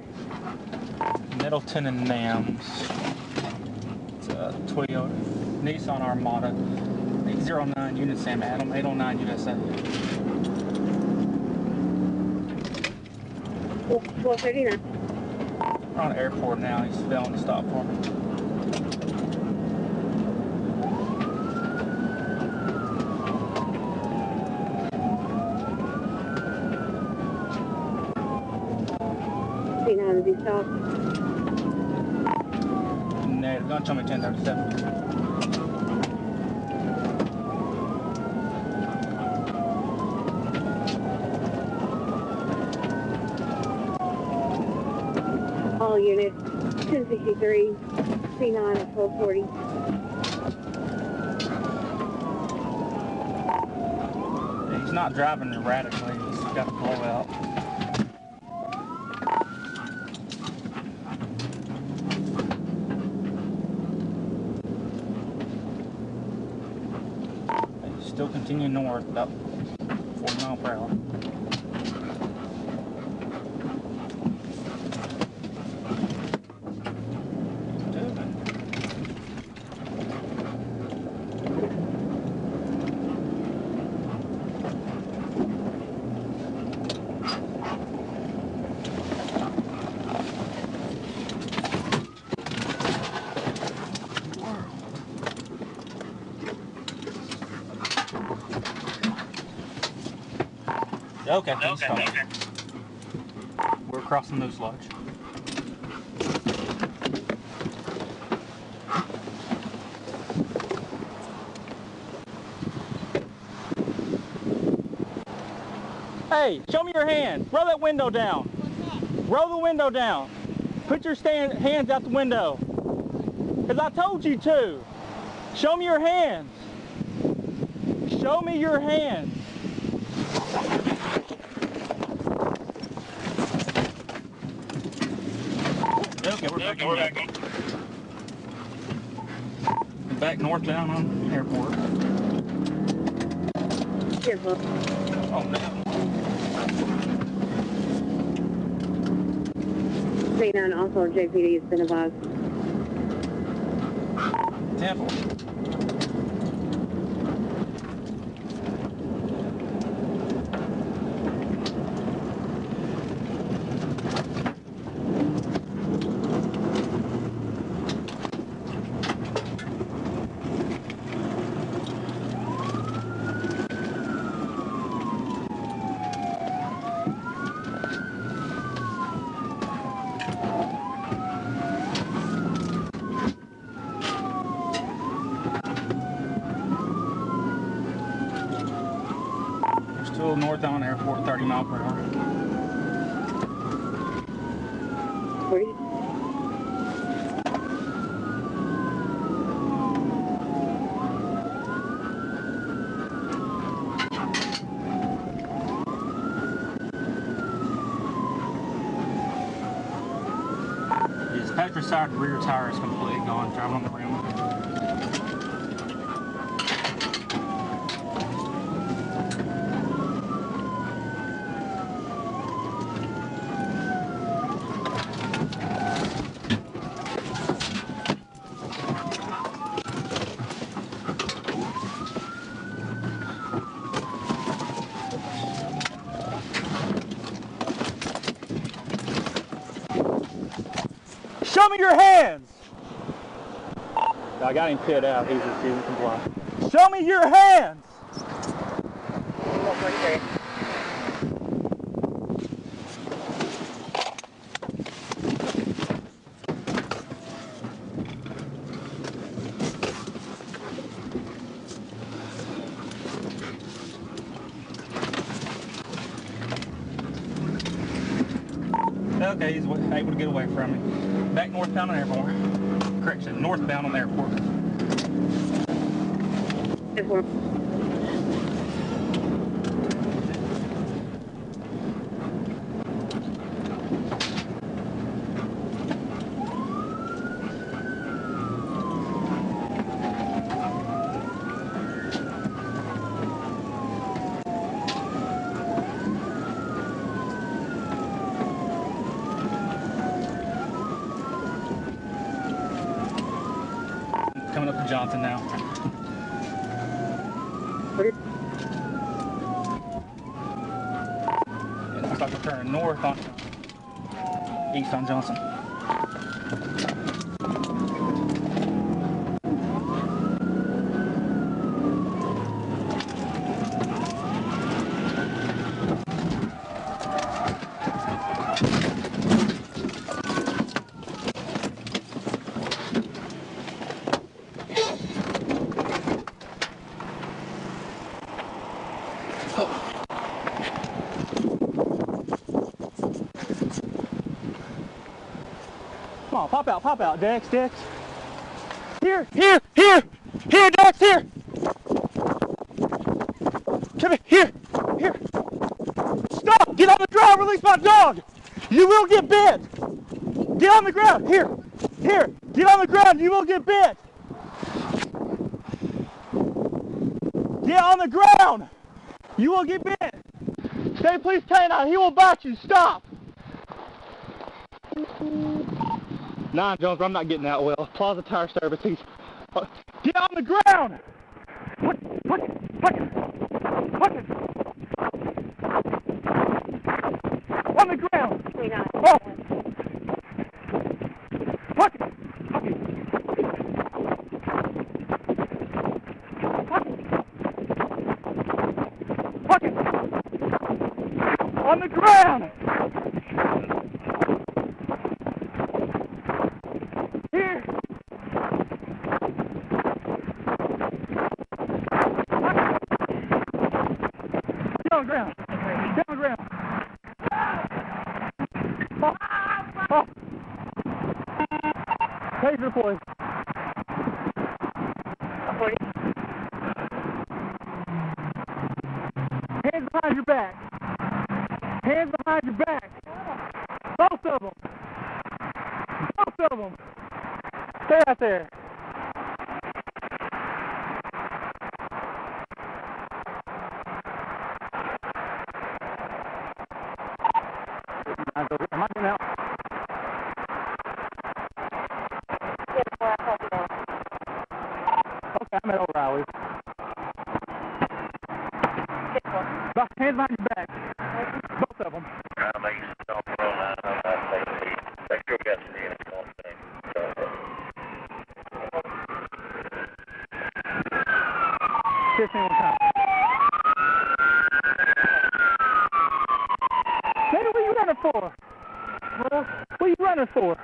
good. Middleton and Nams. It's a Toyota. Nissan Armada. 809 unit Sam Adam. 809 USA. 439. We're on the airport now. He's failing to stop for me. Stop. No, don't tell me 1037. All units, 1063, C9 at 1240. He's not driving erratically, he's got a blowout. Still continue north about 4 miles per hour. Okay, okay. We're crossing Moose Lodge. Hey, show me your hand. Roll that window down. Roll the window down. Put your hands out the window. Because I told you to. Show me your hands. Show me your hands. Okay, we're back northbound on the airport. Careful. Oh no. C9 also JPD has been advised. Temple. Northbound airport, 30 miles per hour. 40. His passenger side rear tire is completely gone. Driving on the rim. Show me your hands! I got him pit out, he's refusing to comply. Show me your hands! Okay, he's able to get away from me. Back northbound on the airport. Correction, northbound on the airport. coming up to Johnson now. It looks like we're turning north on east on Johnson. Pop out, Dex, Dex. Here, here, here, here, Dex, here. Come here, here, here. Stop, get on the ground, release my dog. You will get bit. Get on the ground, here, here. Get on the ground, you will get bit. Get on the ground, you will get bit. Stay police canine, he will bite you, stop. Nah, Jones, I'm not getting out well. Plaza Tire Services. Get on the ground! Put it! On the ground! Oh. Put it! On the ground! Boy. 40. Hands behind your back. Hands behind your back. Both of them. Both of them. Stay out there. Am I getting out? I'm at O'Reilly's. Hands behind your back. Both of them. Daddy, what are you running for? Huh? What are you running for?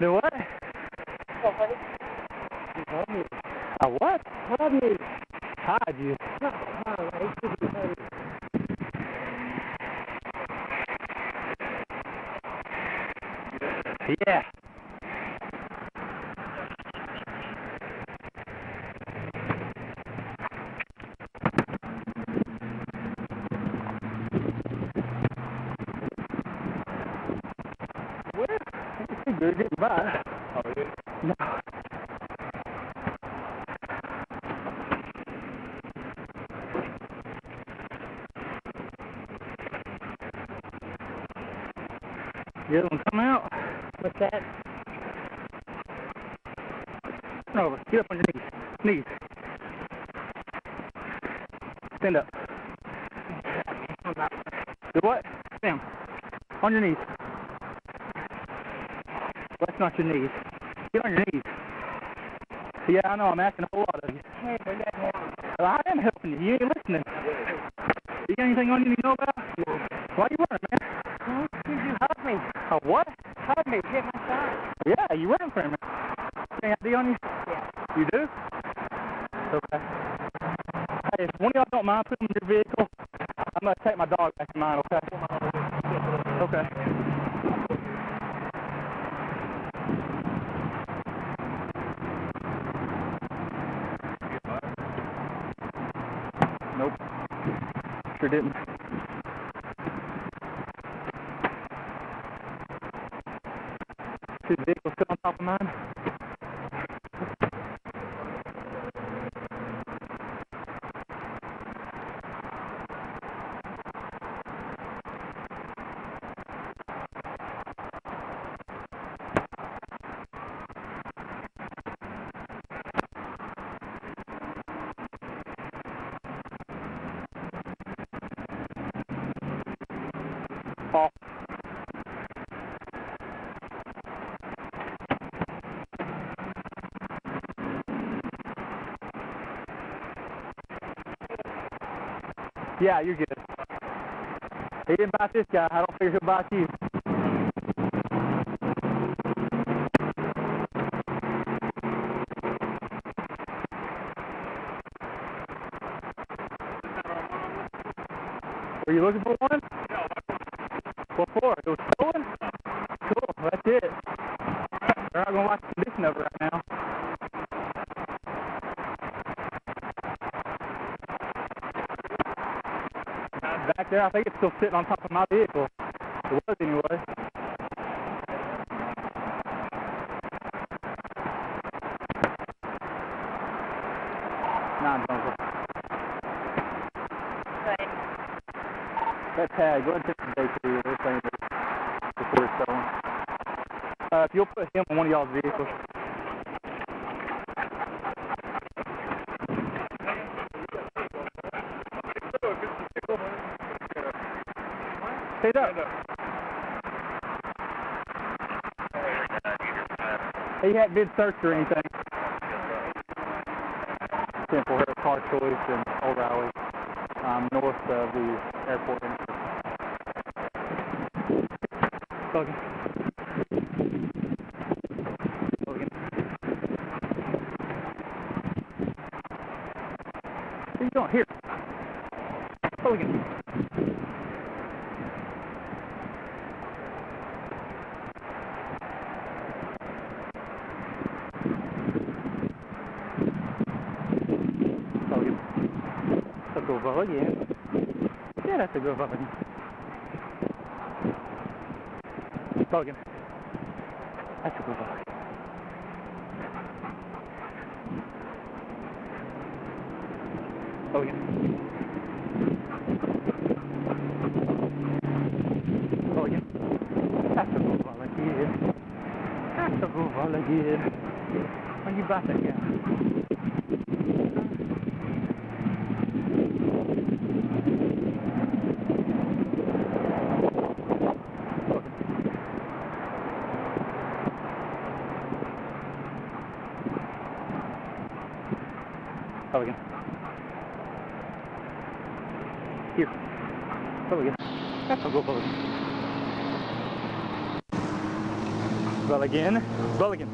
Do what? What? Hide you. Yeah. You're getting by. Oh, yeah. No. You don't come out? What's that? Turn over. Get up on your knees. Stand up. Do what? Stand. On your knees. That's not your knees. Get on your knees. Yeah, I know. I'm asking a whole lot of you. I am helping you. You ain't listening. You got anything on you to know about? Why you running, man? You help me. A what? Help me. Get my side. Yeah, you running for me. Any ID on you? Yeah. You do? Okay. Hey, if one of y'all don't mind putting in your vehicle, I'm going to take my dog back to mine, okay? Okay. Nope. Sure didn't. See the vehicle still on top of mine? call. Yeah, you're good. He didn't bite this guy. I don't figure he'll bite you. Were you looking for one? No. What for? It was stolen? Cool, that's it. They're not going to watch the condition of it right now. Back there, I think it's still sitting on top of my vehicle. It was anyway. That tag, go ahead and take the JPD, this thing before it's stolen. If you'll put him on one of y'all's vehicles. Stand up. He hadn't been searched or anything. Simple, her car choice and Old Valley, north of the airport. Logan. Logan. What are you doing here? Logan. Logan. That's a good volume. Yeah, that's a good volume. Logan, that's a good one. Logan. Logan, that's a good one again. That's a good one again. When you back again. Again. Here. Again. That's a good ball again. Ball again.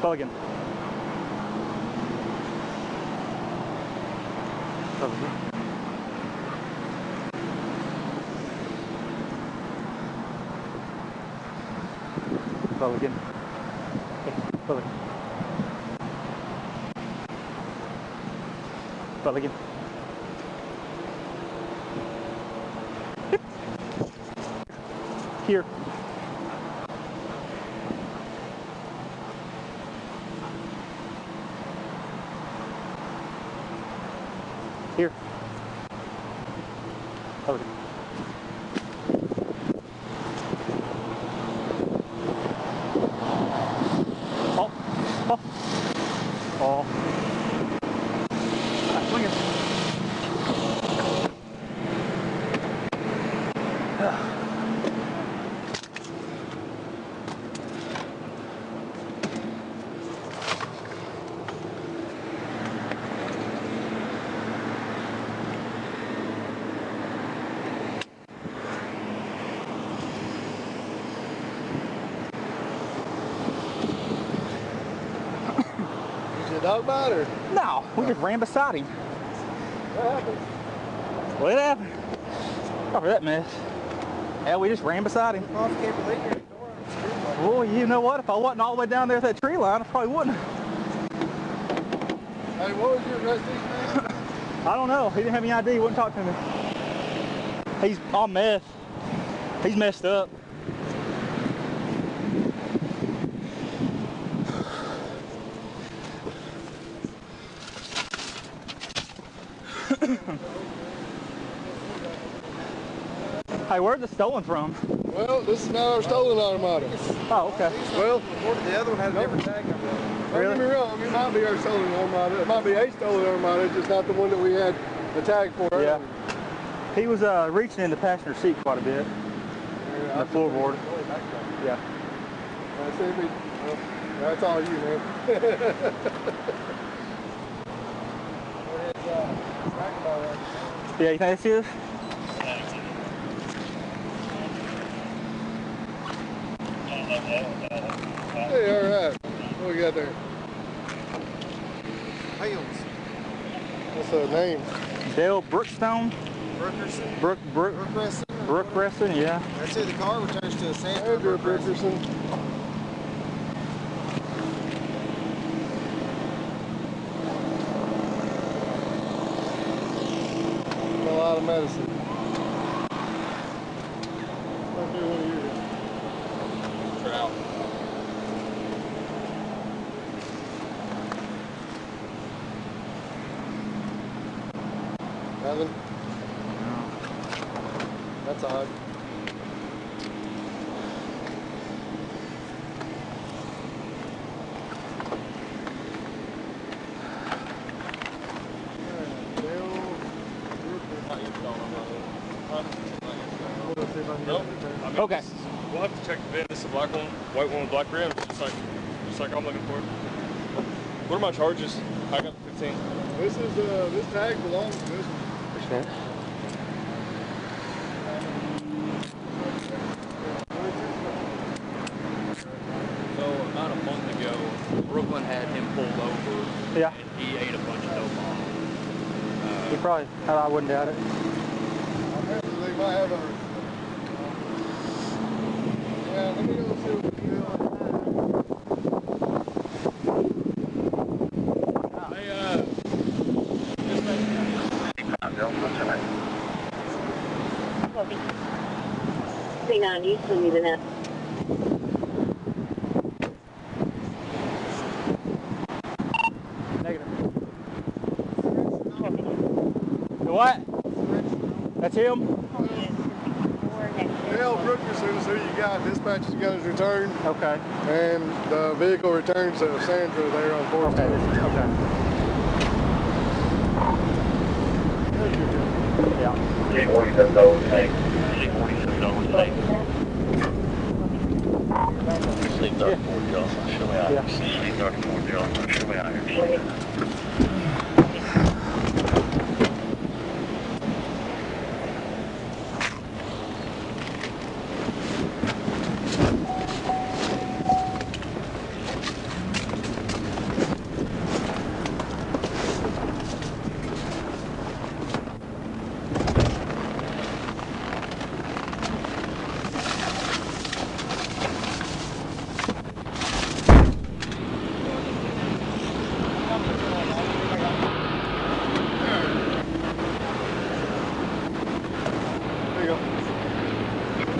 Ball again. Ball again. Ball again. Ball again. Ball again. Here. Here. Ball again. Oh. Swing it. Dog bite or? No, we just ran beside him. What happened? What happened? Over that mess. Yeah, we just ran beside him. Well, you know what? If I wasn't all the way down there at that tree line, I probably wouldn't. Hey, what was your arrest name? I don't know. He didn't have any ID. He wouldn't talk to me. He's all messed. He's messed up. Hey, where's it stolen from? Well, this is now our stolen Armada. Oh, okay. Well, the other one had a different tag on it. Don't get me wrong, it might be our stolen Armada. It might be a stolen Armada, it's just not the one that we had the tag for earlier. Yeah. He was reaching in the passenger seat quite a bit. Yeah, the floorboard. Yeah. That's every, well, that's all you, man. Yeah, you think that's yours? Hey, alright. What we got there? Hales. What's her name? Dale Brookstone? Brookreson? Brookreson? Brookreson, yeah. That's it, the car returns to a Sandra Brookreson. Medicine. I'll do one of yours. Trout. Nothing? No. That's odd. Nope. I mean, okay. Is, we'll have to check the bin. This is a black one, white one with black rims, just like I'm looking for. What are my charges? I got 15. This is this tag belongs to this one. Sure. So about a month ago, Brooklyn had him pulled over. Yeah. And he ate a bunch of dope. He probably. I wouldn't doubt it. They might have a. Yeah, let me go see what we do on that. Hey, hang on, you still need an app. Negative. The what? That's him? Oh, yeah. Dale Brookreson is who you got. Dispatcher's got his return. Okay. And the vehicle returns to Sandra there on 4th. Okay. Okay. Yeah. $847.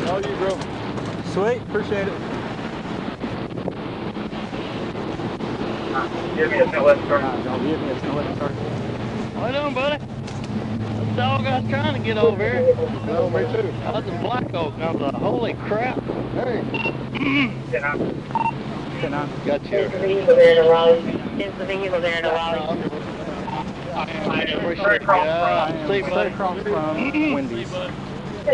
How are you, bro? Sweet, appreciate it. Give me a left turn. Don't give me a left turn. How you doing, buddy? That dog I was trying to get over here. Oh, me too. I was in Black Oak and I was like, holy crap. Hey. Can I? Got you. Is the vehicle there in a row? Is the vehicle there in a row? I appreciate it. Stay across from Wendy's. You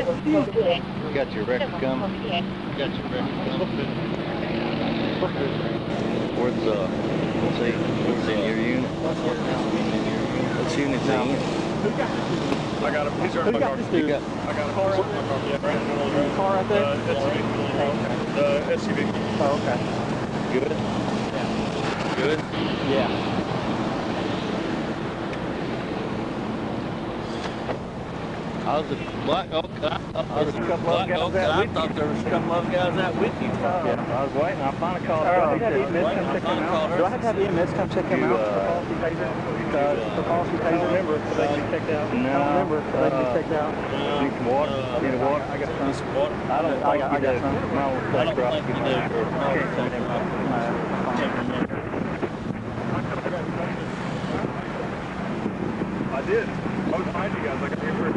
got your record coming. Where's the in your unit? What's unit in? I got a piece of my car. I got a car right there. Yeah, car right there? The SUV. Oh, okay. Good? Yeah. Good? Yeah. I was at Black Oak, I thought there was a couple of guys out with you. Yeah, I was waiting. I finally called. Do I have to have EMS come check him out? For policy taser? I don't remember if they can check out. No. I don't remember if they can check out. Need some water? Need water? I got some. I got some. I don't think you do. I did. I was behind you guys. I could hear.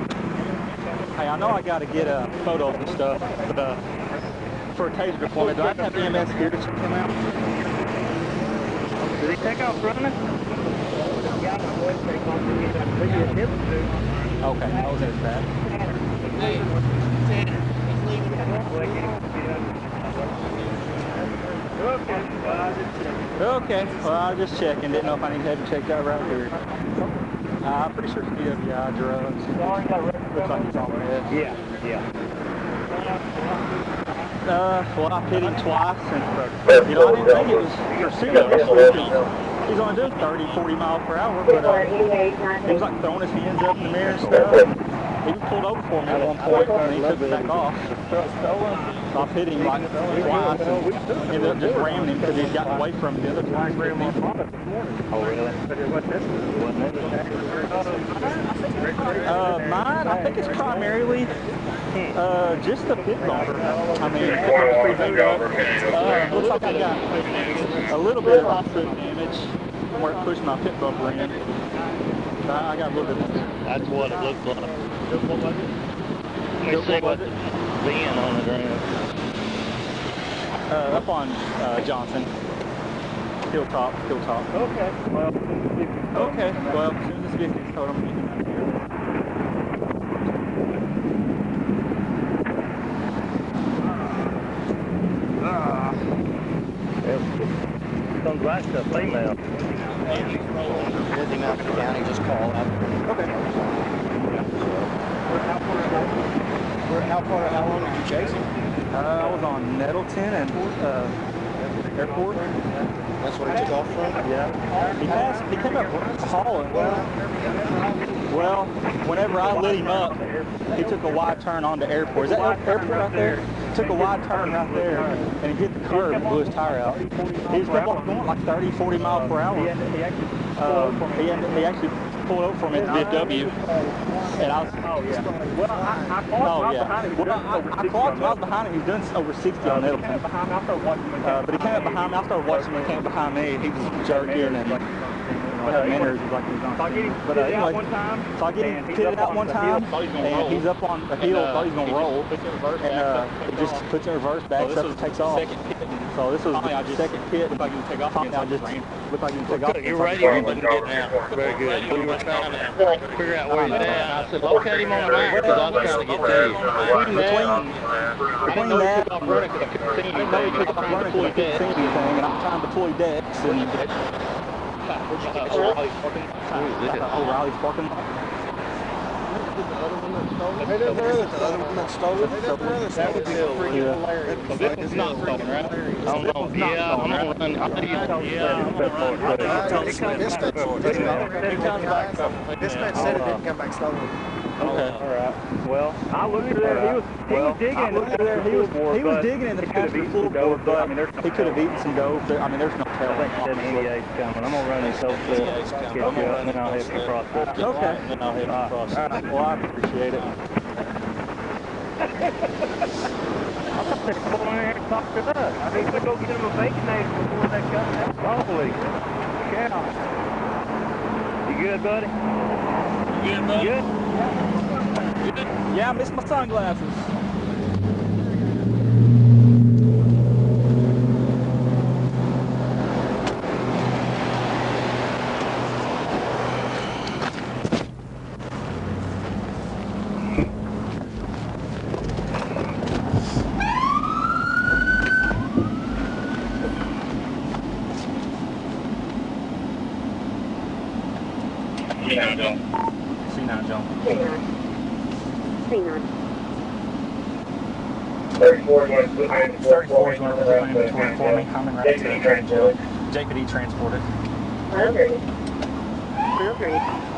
Hey, I know I got to get photos and stuff, but for a taser deployment, do I have the EMS here to come out? Did he take off running? Yeah, my boy take off running. Okay, I was in his back. Okay, well, I was just checking. Didn't know if I need to have you check that right here. I'm pretty sure it's PWI, Jerome. Looks like he's on my head. Yeah. Well, I hit him twice, and, you know, I didn't think it was for serious. He's only doing 30, 40 miles per hour, but he was like throwing his hands up in the mirror and stuff. He was pulled over for me at one point, and he took it back off. So I hit him like twice, and ended up just ramming him because he'd gotten away from me the other time. Oh, really? Mine, I think it's primarily just the pit bobber. I mean, looks like I got a little bit of foot damage where it pushed my pit bumper in. I got a little bit of it. That's what it looked like. What was it? Let's see what the VIN on the ground. Up on Johnson. Hilltop. Okay. Well, as soon as this vehicle gets towed, I'm getting out of here. Comes back to female. Everything out of the county, just call out. Okay. How long did you chase him? I was on Nettleton and Airport. That's what he took off from? Yeah. He came up hauling. Well, whenever I lit him up, he took a wide turn onto Airport. Is that Airport right there? He took a wide turn right there, and he hit the curb and blew his tire out. He was going like 30, 40 miles per hour. He actually pulled over from his VW, and I was... I clocked him. I was behind him. He was doing over 60 on Nettleton. But he came up behind me. I started watching him. He came behind me. He was jerking and like... So I get him pitted out one time, and he's up on a hill, thought he's going to roll, and just puts in reverse, backs up, and takes off. So this was the second pit. Looked like he can take off. You're right here, you didn't get down. Very good. Figure out where he's at. Locate him on the ramp, because I was trying to get to you. Between that, I didn't know he couldn't see anything, and I'm trying to deploy decks, and... O'Reilly's parking lot. Hey, there's the other one that stole it. This one's not stolen, right? I don't know. This man said it didn't come back stolen. Okay. All right. Well, I looked there. He was digging in the passenger floorboard, but I mean, he could have eaten some dough. I mean, there's no telling. I think 78's coming. I'm gonna run this over there. And then I'll hit the crossroads. Okay. Then I'll hit the crossroads. Well, I appreciate it. I'm gonna take one in there and talk to us. I need to go get him a baconator before they come out. Probably. Yeah. You good, buddy? You good? Yeah, I missed my sunglasses. C9 jump. 34 is going to land inventory for me. I'm in right to JPD transported. Okay.